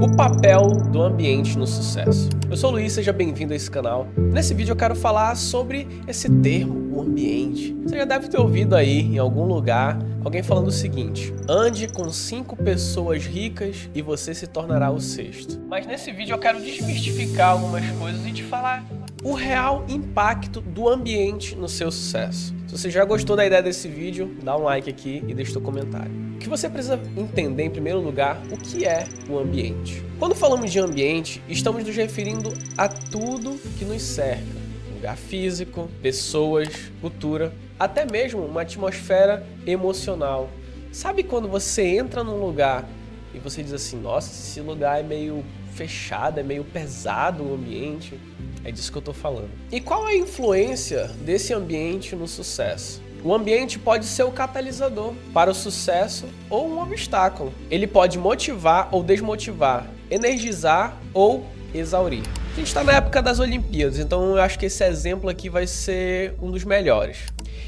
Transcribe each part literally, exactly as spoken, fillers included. O papel do ambiente no sucesso. Eu sou o Luiz, seja bem-vindo a esse canal. Nesse vídeo eu quero falar sobre esse termo, o ambiente. Você já deve ter ouvido aí, em algum lugar, alguém falando o seguinte: ande com cinco pessoas ricas e você se tornará o sexto. Mas nesse vídeo eu quero desmistificar algumas coisas e te falar o real impacto do ambiente no seu sucesso. Se você já gostou da ideia desse vídeo, dá um like aqui e deixa o seu comentário. O que você precisa entender, em primeiro lugar, o que é o ambiente. Quando falamos de ambiente, estamos nos referindo a tudo que nos cerca. Lugar físico, pessoas, cultura, até mesmo uma atmosfera emocional. Sabe quando você entra num lugar e você diz assim: nossa, esse lugar é meio fechado, é meio pesado o ambiente? É disso que eu tô falando. E qual é a influência desse ambiente no sucesso? O ambiente pode ser o catalisador para o sucesso ou um obstáculo. Ele pode motivar ou desmotivar, energizar ou exaurir. A gente está na época das Olimpíadas, então eu acho que esse exemplo aqui vai ser um dos melhores.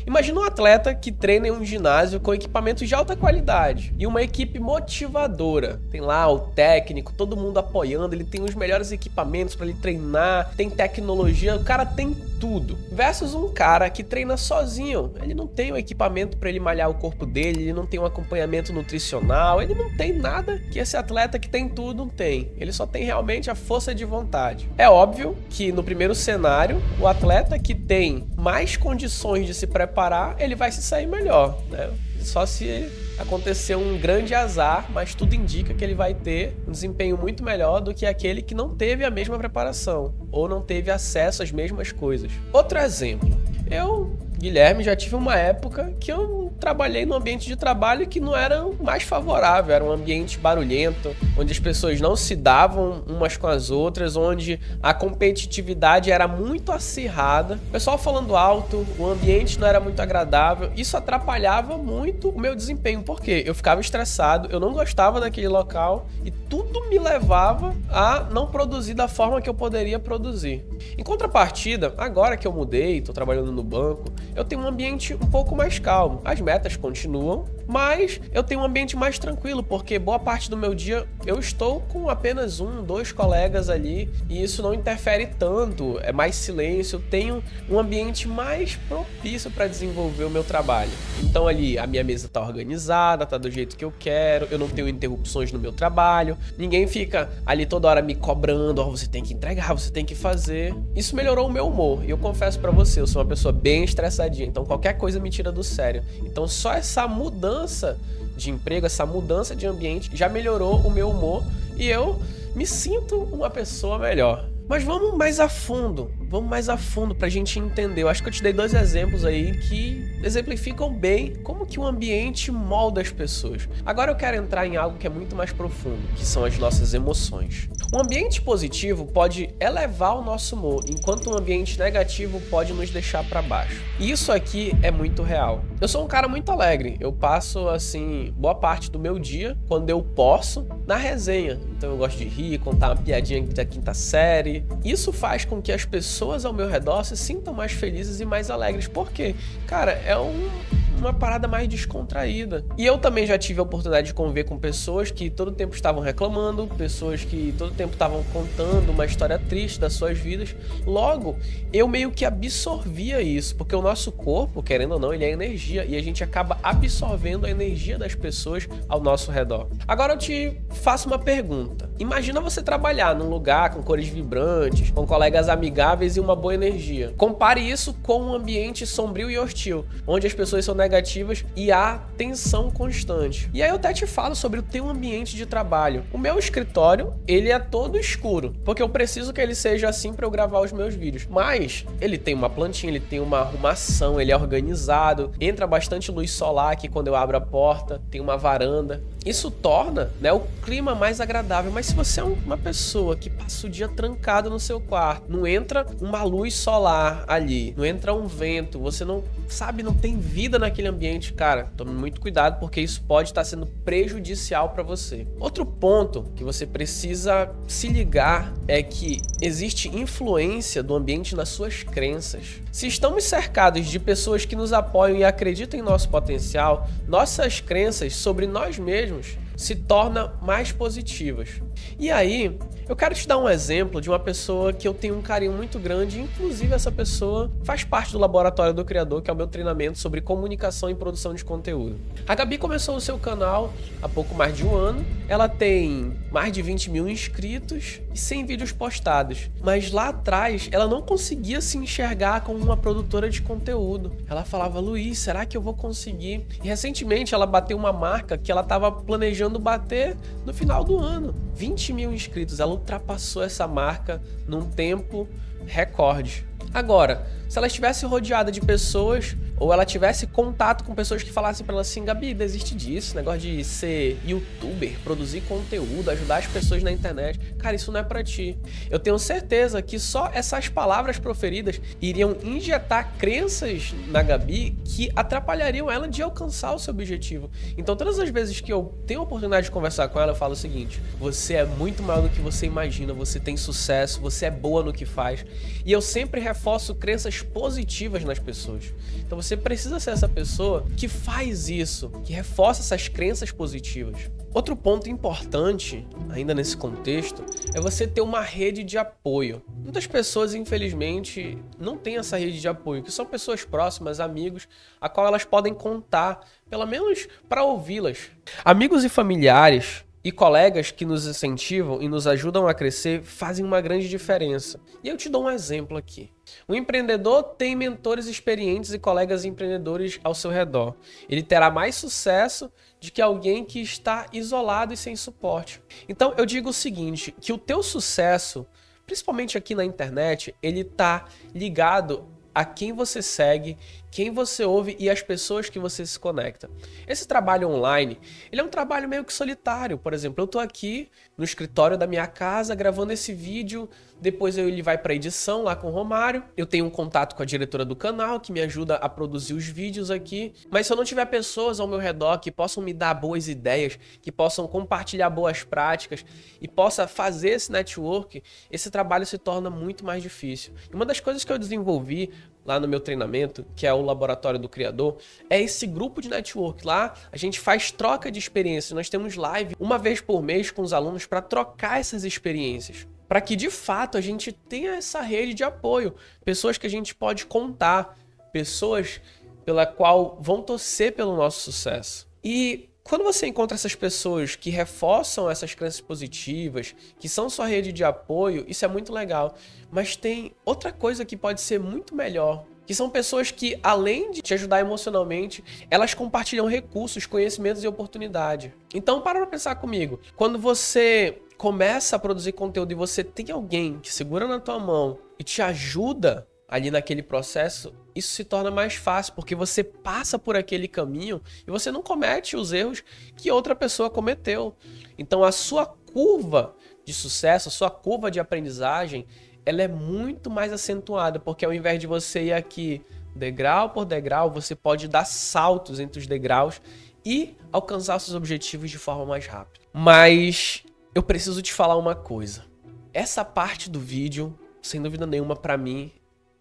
Imagina um atleta que treina em um ginásio com equipamentos de alta qualidade e uma equipe motivadora. Tem lá o técnico, todo mundo apoiando, ele tem os melhores equipamentos para ele treinar, tem tecnologia, o cara tem tudo. Versus um cara que treina sozinho, ele não tem o equipamento para ele malhar o corpo dele, ele não tem um acompanhamento nutricional, ele não tem nada que esse atleta que tem tudo não tem. Ele só tem realmente a força de vontade. É óbvio que no primeiro cenário, o atleta que tem mais condições de se preparar, ele vai se sair melhor, né? Só se acontecer um grande azar, mas tudo indica que ele vai ter um desempenho muito melhor do que aquele que não teve a mesma preparação ou não teve acesso às mesmas coisas. Outro exemplo, eu, Guilherme, já tive uma época que eu trabalhei num ambiente de trabalho que não era o mais favorável, era um ambiente barulhento, onde as pessoas não se davam umas com as outras, onde a competitividade era muito acirrada, o pessoal falando alto, o ambiente não era muito agradável, isso atrapalhava muito o meu desempenho, porque eu ficava estressado, eu não gostava daquele local e tudo me levava a não produzir da forma que eu poderia produzir. Em contrapartida, agora que eu mudei, estou trabalhando no banco, eu tenho um ambiente um pouco mais calmo. As metas continuam, mas eu tenho um ambiente mais tranquilo, porque boa parte do meu dia eu estou com apenas um, dois colegas ali, e isso não interfere tanto, é mais silêncio, eu tenho um ambiente mais propício para desenvolver o meu trabalho. Então ali a minha mesa está organizada, está do jeito que eu quero, eu não tenho interrupções no meu trabalho, ninguém fica ali toda hora me cobrando, oh, você tem que entregar, você tem que fazer. Isso melhorou o meu humor, e eu confesso para você, eu sou uma pessoa bem estressada, então qualquer coisa me tira do sério. Então só essa mudança de emprego, essa mudança de ambiente já melhorou o meu humor e eu me sinto uma pessoa melhor. Mas vamos mais a fundo, vamos mais a fundo pra gente entender. Eu acho que eu te dei dois exemplos aí que exemplificam bem como que o ambiente molda as pessoas. Agora eu quero entrar em algo que é muito mais profundo, que são as nossas emoções. Um ambiente positivo pode elevar o nosso humor, enquanto um ambiente negativo pode nos deixar para baixo. E isso aqui é muito real. Eu sou um cara muito alegre, eu passo assim boa parte do meu dia, quando eu posso, na resenha. Então eu gosto de rir, contar uma piadinha da quinta série. Isso faz com que as pessoas ao meu redor se sintam mais felizes e mais alegres. Por quê? Cara, é um, uma parada mais descontraída. E eu também já tive a oportunidade de conviver com pessoas que todo tempo estavam reclamando, pessoas que todo tempo estavam contando uma história triste das suas vidas. Logo, eu meio que absorvia isso, porque o nosso corpo, querendo ou não, ele é energia, e a gente acaba absorvendo a energia das pessoas ao nosso redor. Agora eu te faço uma pergunta. Imagina você trabalhar num lugar com cores vibrantes, com colegas amigáveis e uma boa energia. Compare isso com um ambiente sombrio e hostil, onde as pessoas são negativas e há tensão constante. E aí eu até te falo sobre o teu ambiente de trabalho. O meu escritório, ele é todo escuro, porque eu preciso que ele seja assim para eu gravar os meus vídeos. Mas ele tem uma plantinha, ele tem uma arrumação, ele é organizado, entra bastante luz solar aqui quando eu abro a porta, tem uma varanda. Isso torna, né, o clima mais agradável. Mas se você é uma pessoa que passa o dia trancado no seu quarto, não entra uma luz solar ali, não entra um vento, você não sabe, não tem vida naquele ambiente, cara, tome muito cuidado, porque isso pode estar sendo prejudicial para você. Outro ponto que você precisa se ligar é que existe influência do ambiente nas suas crenças. Se estamos cercados de pessoas que nos apoiam e acreditam em nosso potencial, nossas crenças sobre nós mesmos se tornam mais positivas. E aí, eu quero te dar um exemplo de uma pessoa que eu tenho um carinho muito grande, inclusive essa pessoa faz parte do Laboratório do Criador, que é o meu treinamento sobre comunicação e produção de conteúdo. A Gabi começou o seu canal há pouco mais de um ano, ela tem mais de vinte mil inscritos e cem vídeos postados, mas lá atrás ela não conseguia se enxergar como uma produtora de conteúdo. Ela falava, Luiz, será que eu vou conseguir? E recentemente ela bateu uma marca que ela estava planejando bater no final do ano, vinte mil inscritos. Ela ultrapassou essa marca num tempo recorde. Agora, se ela estivesse rodeada de pessoas ou ela tivesse contato com pessoas que falassem para ela assim, Gabi, desiste disso, negócio de ser youtuber, produzir conteúdo, ajudar as pessoas na internet, cara, isso não é para ti. Eu tenho certeza que só essas palavras proferidas iriam injetar crenças na Gabi que atrapalhariam ela de alcançar o seu objetivo. Então, todas as vezes que eu tenho a oportunidade de conversar com ela, eu falo o seguinte, você é muito maior do que você imagina, você tem sucesso, você é boa no que faz. E eu sempre reforço crenças positivas nas pessoas. Então, você Você precisa ser essa pessoa que faz isso, que reforça essas crenças positivas. Outro ponto importante, ainda nesse contexto, é você ter uma rede de apoio. Muitas pessoas, infelizmente, não têm essa rede de apoio, que são pessoas próximas, amigos, a qual elas podem contar, pelo menos para ouvi-las. Amigos e familiares e colegas que nos incentivam e nos ajudam a crescer fazem uma grande diferença. E eu te dou um exemplo aqui. O empreendedor tem mentores experientes e colegas empreendedores ao seu redor. Ele terá mais sucesso do que alguém que está isolado e sem suporte. Então eu digo o seguinte, que o teu sucesso, principalmente aqui na internet, ele está ligado a quem você segue, quem você ouve e as pessoas que você se conecta. Esse trabalho online, ele é um trabalho meio que solitário. Por exemplo, eu tô aqui no escritório da minha casa gravando esse vídeo, depois ele vai para edição lá com o Romário, eu tenho um contato com a diretora do canal que me ajuda a produzir os vídeos aqui, mas se eu não tiver pessoas ao meu redor que possam me dar boas ideias, que possam compartilhar boas práticas e possa fazer esse network, esse trabalho se torna muito mais difícil. E uma das coisas que eu desenvolvi lá no meu treinamento, que é o Laboratório do Criador, é esse grupo de network. Lá a gente faz troca de experiências, nós temos live uma vez por mês com os alunos para trocar essas experiências, para que de fato a gente tenha essa rede de apoio, pessoas que a gente pode contar, pessoas pela qual vão torcer pelo nosso sucesso. E quando você encontra essas pessoas que reforçam essas crenças positivas, que são sua rede de apoio, isso é muito legal. Mas tem outra coisa que pode ser muito melhor, que são pessoas que, além de te ajudar emocionalmente, elas compartilham recursos, conhecimentos e oportunidade. Então, para pra pensar comigo. Quando você começa a produzir conteúdo e você tem alguém que segura na tua mão e te ajuda ali naquele processo, isso se torna mais fácil, porque você passa por aquele caminho e você não comete os erros que outra pessoa cometeu. Então a sua curva de sucesso, a sua curva de aprendizagem, ela é muito mais acentuada, porque ao invés de você ir aqui degrau por degrau, você pode dar saltos entre os degraus e alcançar seus objetivos de forma mais rápida. Mas eu preciso te falar uma coisa. Essa parte do vídeo, sem dúvida nenhuma, para mim,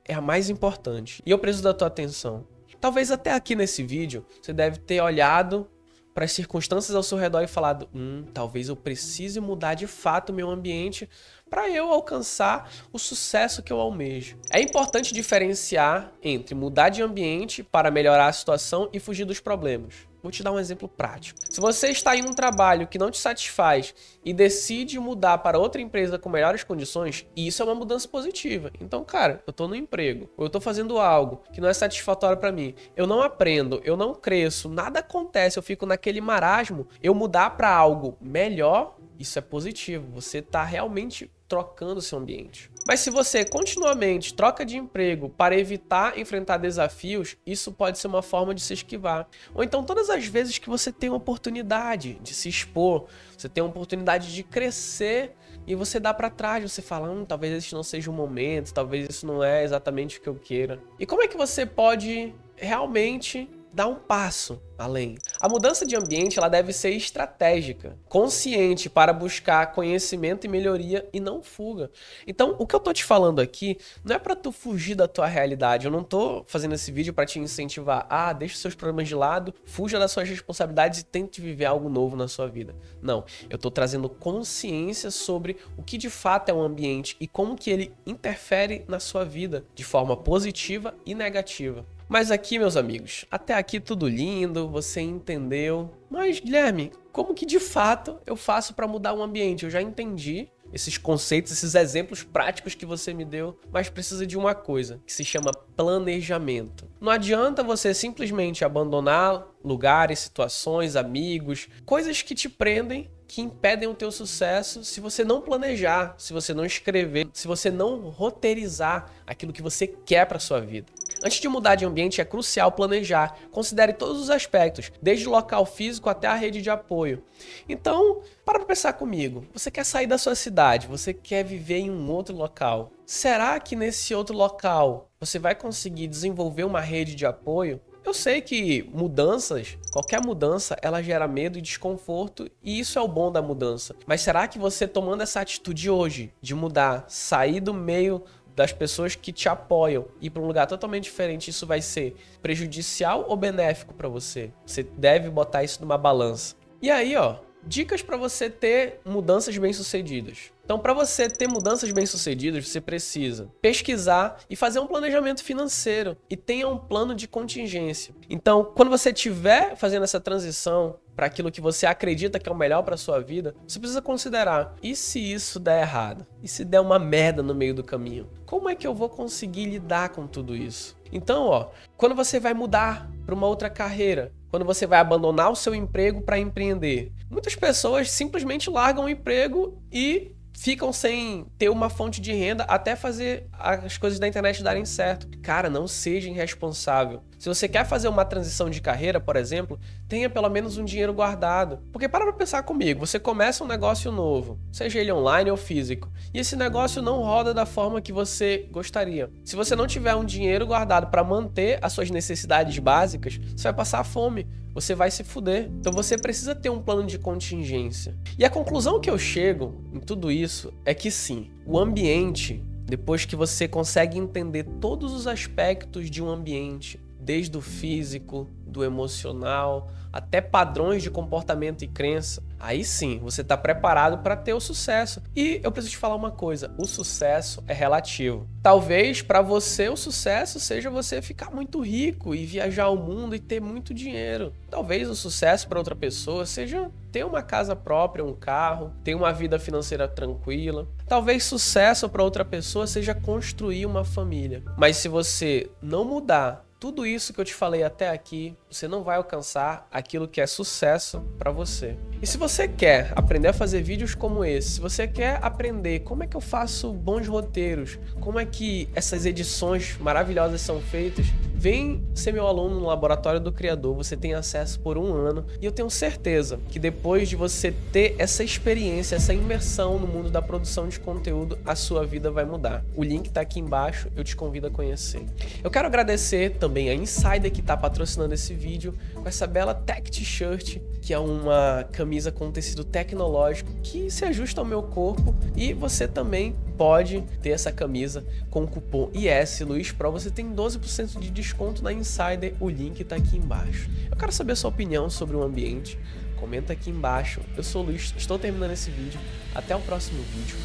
é a mais importante. E eu preciso da tua atenção. Talvez até aqui nesse vídeo, você deve ter olhado para as circunstâncias ao seu redor e falado, hum, talvez eu precise mudar de fato o meu ambiente para eu alcançar o sucesso que eu almejo. É importante diferenciar entre mudar de ambiente para melhorar a situação e fugir dos problemas. Vou te dar um exemplo prático. Se você está em um trabalho que não te satisfaz e decide mudar para outra empresa com melhores condições, isso é uma mudança positiva. Então, cara, eu tô no emprego, ou eu tô fazendo algo que não é satisfatório para mim, eu não aprendo, eu não cresço, nada acontece, eu fico naquele marasmo, eu mudar para algo melhor, isso é positivo. Você tá realmente trocando seu ambiente. Mas se você continuamente troca de emprego para evitar enfrentar desafios, isso pode ser uma forma de se esquivar. Ou então todas as vezes que você tem uma oportunidade de se expor, você tem uma oportunidade de crescer e você dá para trás, você fala, hum, talvez esse não seja o momento, talvez isso não é exatamente o que eu queira. E como é que você pode realmente dar um passo além. A mudança de ambiente ela deve ser estratégica, consciente para buscar conhecimento e melhoria e não fuga. Então, o que eu tô te falando aqui não é para tu fugir da tua realidade. Eu não tô fazendo esse vídeo para te incentivar. Ah, deixa os seus problemas de lado, fuja das suas responsabilidades e tente viver algo novo na sua vida. Não, eu tô trazendo consciência sobre o que de fato é um ambiente e como que ele interfere na sua vida de forma positiva e negativa. Mas aqui, meus amigos, até aqui tudo lindo, você entendeu. Mas, Guilherme, como que de fato eu faço para mudar o ambiente? Eu já entendi esses conceitos, esses exemplos práticos que você me deu, mas precisa de uma coisa, que se chama planejamento. Não adianta você simplesmente abandonar lugares, situações, amigos, coisas que te prendem, que impedem o teu sucesso se você não planejar, se você não escrever, se você não roteirizar aquilo que você quer para sua vida. Antes de mudar de ambiente, é crucial planejar. Considere todos os aspectos, desde o local físico até a rede de apoio. Então, para pensar comigo. Você quer sair da sua cidade, você quer viver em um outro local. Será que nesse outro local você vai conseguir desenvolver uma rede de apoio? Eu sei que mudanças, qualquer mudança, ela gera medo e desconforto, e isso é o bom da mudança. Mas será que você tomando essa atitude hoje, de mudar, sair do meio das pessoas que te apoiam e ir para um lugar totalmente diferente, isso vai ser prejudicial ou benéfico para você? Você deve botar isso numa balança. E aí, ó, dicas para você ter mudanças bem-sucedidas. Então, para você ter mudanças bem-sucedidas, você precisa pesquisar e fazer um planejamento financeiro e tenha um plano de contingência. Então, quando você estiver fazendo essa transição para aquilo que você acredita que é o melhor para sua vida, você precisa considerar, e se isso der errado? E se der uma merda no meio do caminho? Como é que eu vou conseguir lidar com tudo isso? Então, ó, quando você vai mudar para uma outra carreira, quando você vai abandonar o seu emprego para empreender, muitas pessoas simplesmente largam o emprego e ficam sem ter uma fonte de renda até fazer as coisas da internet darem certo. Cara, não seja irresponsável. Se você quer fazer uma transição de carreira, por exemplo, tenha pelo menos um dinheiro guardado. Porque para pra pensar comigo, você começa um negócio novo, seja ele online ou físico, e esse negócio não roda da forma que você gostaria. Se você não tiver um dinheiro guardado para manter as suas necessidades básicas, você vai passar fome, você vai se fuder. Então você precisa ter um plano de contingência. E a conclusão que eu chego em tudo isso é que sim, o ambiente, depois que você consegue entender todos os aspectos de um ambiente, desde o físico, do emocional, até padrões de comportamento e crença, aí sim, você está preparado para ter o sucesso. E eu preciso te falar uma coisa, o sucesso é relativo. Talvez para você o sucesso seja você ficar muito rico e viajar ao mundo e ter muito dinheiro. Talvez o sucesso para outra pessoa seja ter uma casa própria, um carro, ter uma vida financeira tranquila. Talvez sucesso para outra pessoa seja construir uma família. Mas se você não mudar tudo isso que eu te falei até aqui, você não vai alcançar aquilo que é sucesso para você. E se você quer aprender a fazer vídeos como esse, se você quer aprender como é que eu faço bons roteiros, como é que essas edições maravilhosas são feitas, vem ser meu aluno no Laboratório do Criador, você tem acesso por um ano. E eu tenho certeza que depois de você ter essa experiência, essa imersão no mundo da produção de conteúdo, a sua vida vai mudar. O link tá aqui embaixo, eu te convido a conhecer. Eu quero agradecer também a Insider que tá patrocinando esse vídeo com essa bela Tech T-shirt, que é uma camisa com tecido tecnológico que se ajusta ao meu corpo, e você também pode ter essa camisa com o cupom I S Luiz Pro, você tem doze por cento de desconto. Desconto na Insider, o link tá aqui embaixo. Eu quero saber a sua opinião sobre o ambiente, comenta aqui embaixo. Eu sou o Luiz, estou terminando esse vídeo, até o próximo vídeo,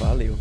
valeu!